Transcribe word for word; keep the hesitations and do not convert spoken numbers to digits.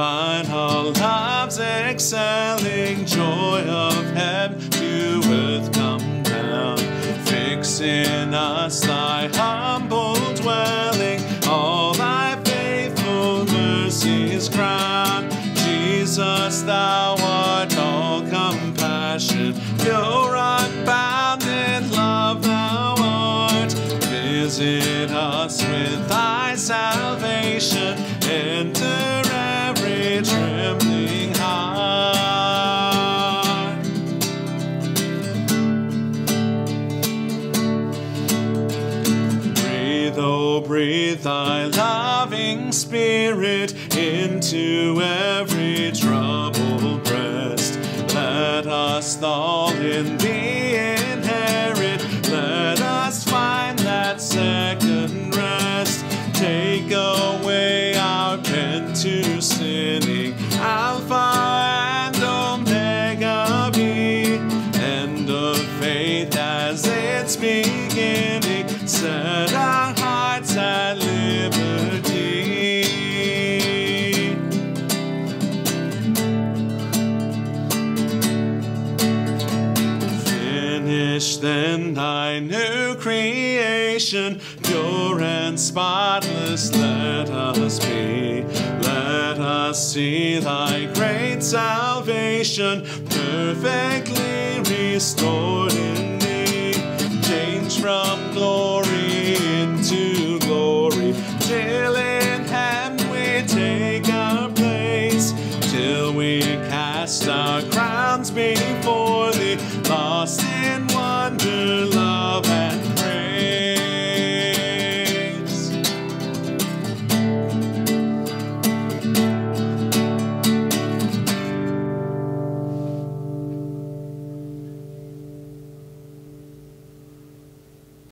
find our lives excelling, joy of heaven to earth come down, fix in us thy humble dwelling, all thy faithful mercies crown. Jesus, thou art all compassion, pure unbounded love thou art, visit us with thy salvation, enter every trembling heart. Breathe, oh, breathe thy loving spirit into every troubled breast. Let us all in thee inherit. Let us find that second rest. Take away our pen to sinning, Alpha and Omega be, end of faith as its beginning, set our hearts at liberty. Finish then thy new creation, pure and spotless let us be. Let us see thy great salvation, perfectly restored in thee. Change from glory into glory, till in heaven we take our place. Till we cast our crowns before thee, lost in